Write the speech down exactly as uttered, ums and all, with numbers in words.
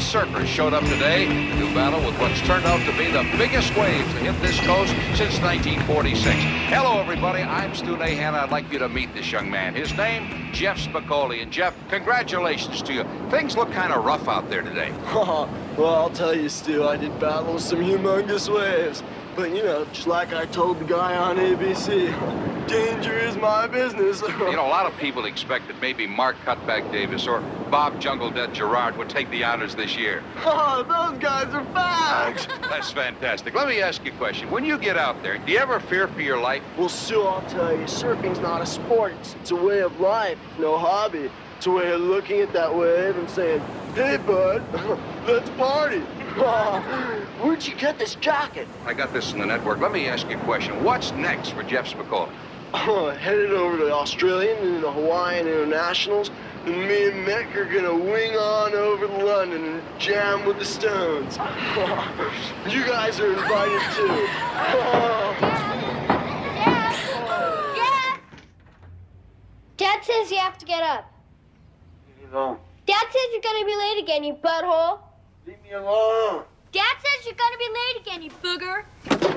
finest surfers showed up today to do battle with what's turned out to be the biggest wave to hit this coast since nineteen forty-six. Hello, everybody. I'm Stu Nahan. I'd like you to meet this young man. His name, Jeff Spicoli. And, Jeff, congratulations to you. Things look kind of rough out there today. Oh, well, I'll tell you, Stu, I did battle with some humongous waves. But, you know, just like I told the guy on A B C, danger is my business. You know, a lot of people expect that maybe Mark Cutback Davis or Bob Jungle Death Gerard would take the honors this year. Oh, those guys are fags! That's fantastic. Let me ask you a question. When you get out there, do you ever fear for your life? Well, Sue, I'll tell you, surfing's not a sport. It's, it's a way of life, no hobby. It's a way of looking at that wave and saying, hey, bud, let's party. Where'd you get this jacket? I got this in the network. Let me ask you a question. What's next for Jeff Spicoli? Oh, headed over to the Australian and the Hawaiian Internationals. And me and Mick are gonna wing on over to London and jam with the Stones. You guys are invited too. Dad. Dad. Dad. Dad says you have to get up. Leave me alone. Dad says you're gonna be late again, you butthole. Leave me alone. Dad says you're gonna be late again, you booger.